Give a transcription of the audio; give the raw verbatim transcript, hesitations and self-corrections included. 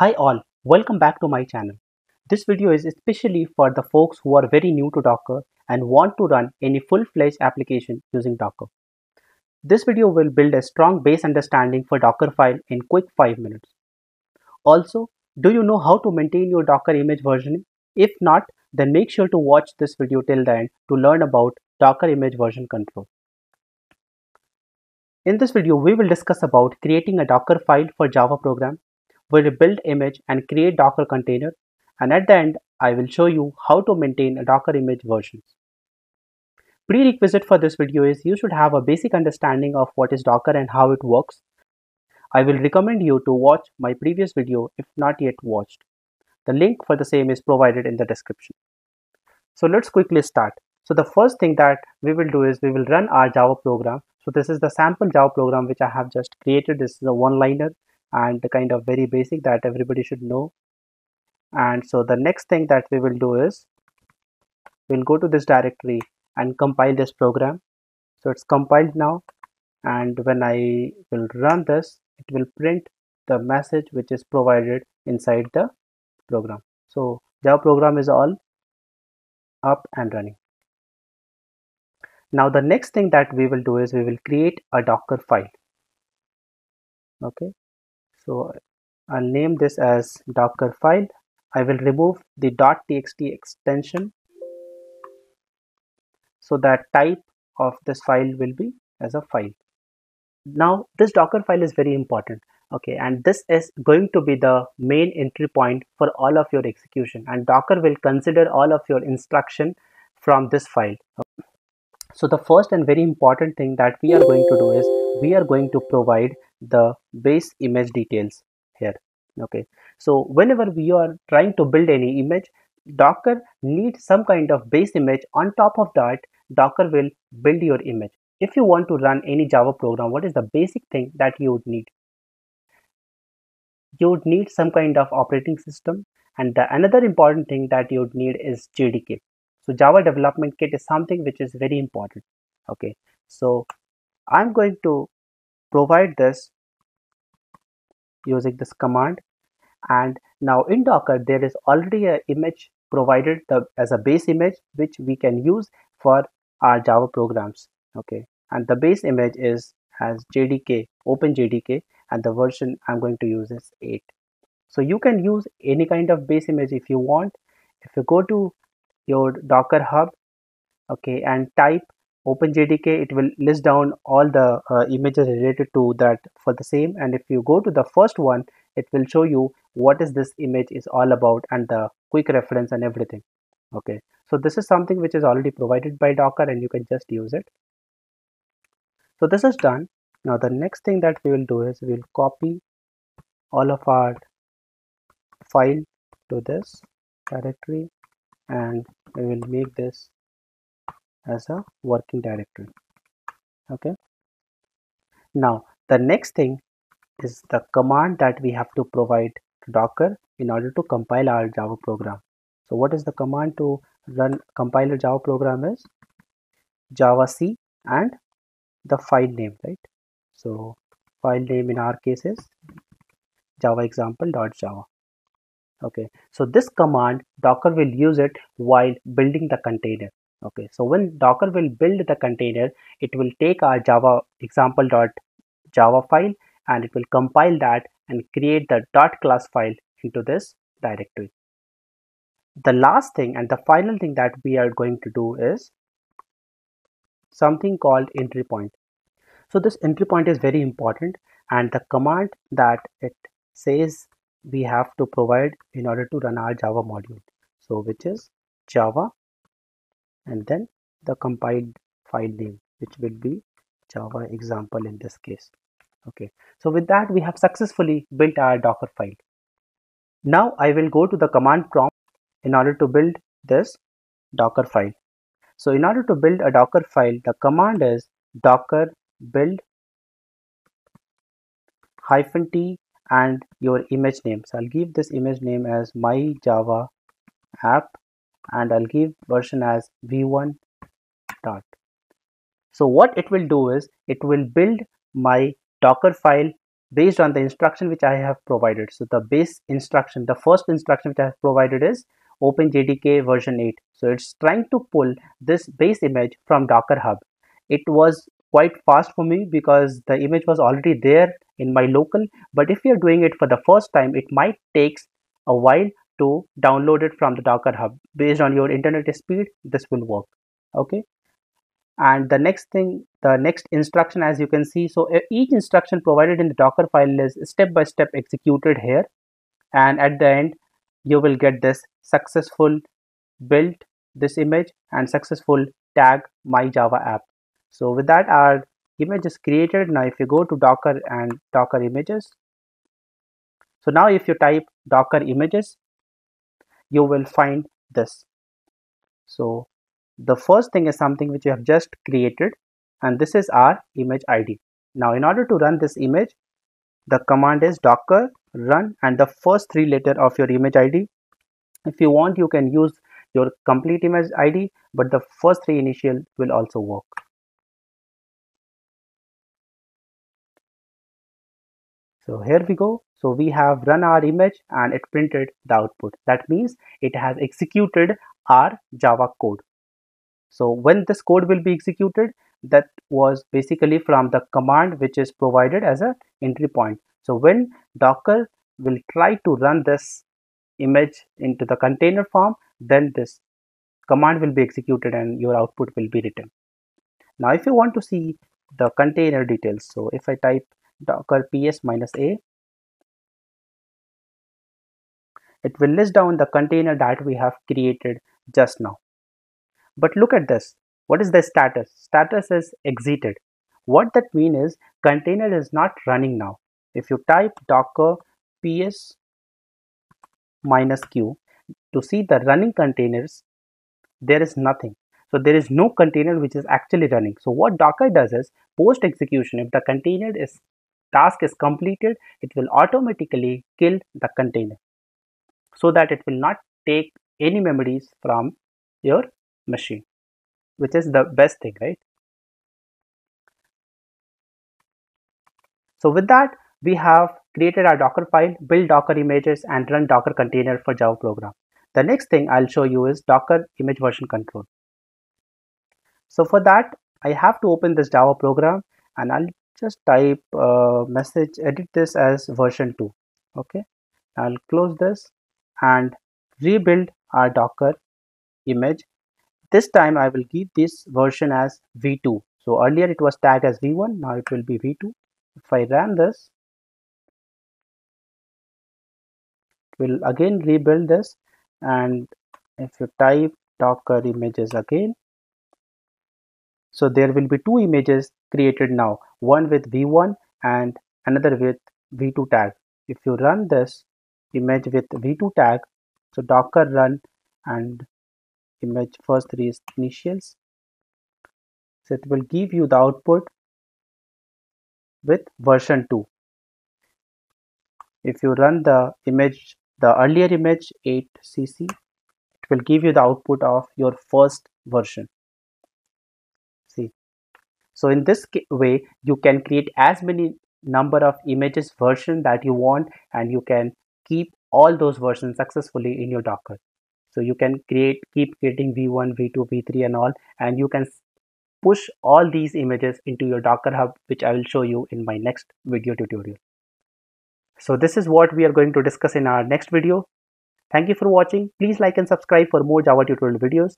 Hi all, welcome back to my channel. This video is especially for the folks who are very new to Docker and want to run any full-fledged application using Docker. This video will build a strong base understanding for Dockerfile in quick five minutes. Also, do you know how to maintain your Docker image versioning? If not, then make sure to watch this video till the end to learn about Docker image version control. In this video, we will discuss about creating a Dockerfile for Java program. We will build image and create Docker container, and at the end I will show you how to maintain a Docker image versions. Prerequisite for this video is you should have a basic understanding of what is Docker and how it works. I will recommend you to watch my previous video if not yet watched. The link for the same is provided in the description. So let's quickly start. So the first thing that we will do is we will run our Java program. So this is the sample Java program which I have just created. This is a one-liner and the kind of very basic that everybody should know. And so the next thing that we will do is we'll go to this directory and compile this program. So it's compiled now, and when I will run this, it will print the message which is provided inside the program. So Java program is all up and running. Now the next thing that we will do is we will create a Docker file. Okay, so I'll name this as Docker file. I will remove the .txt extension, so that type of this file will be as a file. Now this Docker file is very important, okay, and this is going to be the main entry point for all of your execution, and Docker will consider all of your instruction from this file. Okay. So the first and very important thing that we are going to do is we are going to provide the base image details here. Okay, so whenever we are trying to build any image, Docker needs some kind of base image. On top of that, Docker will build your image. If you want to run any Java program, what is the basic thing that you would need? You would need some kind of operating system, and the another important thing that you would need is J D K. So Java development kit is something which is very important. Okay, so I'm going to provide this using this command, and now in Docker there is already an image provided the, as a base image which we can use for our Java programs. Okay, and the base image is as J D K, OpenJDK, and the version I'm going to use is eight. So you can use any kind of base image if you want. If you go to your Docker Hub, okay, and type OpenJDK, it will list down all the uh, images related to that for the same, and if you go to the first one, it will show you what is this image is all about and the quick reference and everything. Okay, so this is something which is already provided by Docker and you can just use it. So this is done. Now the next thing that we will do is we will copy all of our file to this directory, and we will make this as a working directory. Okay, now the next thing is the command that we have to provide to Docker in order to compile our Java program. So what is the command to run compile a Java program is javac and the file name, right? So file name in our case is java example dot java. Okay, so this command Docker will use it while building the container. Okay, so when Docker will build the container, it will take our Java example.java file and it will compile that and create the .class file into this directory. The last thing and the final thing that we are going to do is something called entry point. So this entry point is very important, and the command that it says we have to provide in order to run our Java module, so which is Java and then the compiled file name, which will be Java example in this case. Okay, so with that we have successfully built our Docker file. Now I will go to the command prompt in order to build this Docker file. So in order to build a Docker file, the command is docker build hyphen t and your image name. So I'll give this image name as my Java app, and I'll give version as v one dot. So what it will do is it will build my Docker file based on the instruction which I have provided. So the base instruction, the first instruction which I have provided is OpenJDK version eight. So it's trying to pull this base image from Docker Hub. It was quite fast for me because the image was already there in my local, but if you're doing it for the first time, it might take a while to download it from the Docker Hub. Based on your internet speed, this will work. Okay. And the next thing, the next instruction, as you can see, so each instruction provided in the Docker file is step by step executed here, and at the end you will get this successful build this image and successful tag my Java app. So with that, our image is created. Now if you go to Docker and Docker images, so now if you type Docker images, you will find this. So the first thing is something which you have just created, and this is our image I D. Now in order to run this image, the command is Docker run and the first three letter of your image I D. If you want, you can use your complete image I D, but the first three initial will also work. So here we go. So we have run our image and it printed the output. That means it has executed our Java code. So when this code will be executed, that was basically from the command which is provided as an entry point. So when Docker will try to run this image into the container form, then this command will be executed and your output will be written. Now if you want to see the container details, so if I type Docker ps minus a, it will list down the container that we have created just now. But look at this. What is the status? Status is exited. What that means is container is not running now. If you type Docker ps minus q to see the running containers, there is nothing. So there is no container which is actually running. So what Docker does is post execution, if the container is task is completed, it will automatically kill the container so that it will not take any memories from your machine, which is the best thing, right? So with that, we have created our Docker file, build Docker images and run Docker container for Java program. The next thing I'll show you is Docker image version control. So for that, I have to open this Java program and I'll just type uh, message, edit this as version two. Okay, I'll close this and rebuild our Docker image. This time I will give this version as v two. So earlier it was tagged as v one, now it will be v two. If I ran this, it will again rebuild this, and if you type Docker images again, so there will be two images created now, one with v one and another with v two tag. If you run this image with v two tag, so Docker run and image first three initials, so it will give you the output with version two. If you run the image, the earlier image eight c c, it will give you the output of your first version. See, so in this way you can create as many number of images version that you want, and you can keep all those versions successfully in your Docker. So you can create, keep creating v one, v two, v three and all, and you can push all these images into your Docker Hub, which I will show you in my next video tutorial. So this is what we are going to discuss in our next video. Thank you for watching. Please like and subscribe for more Java tutorial videos.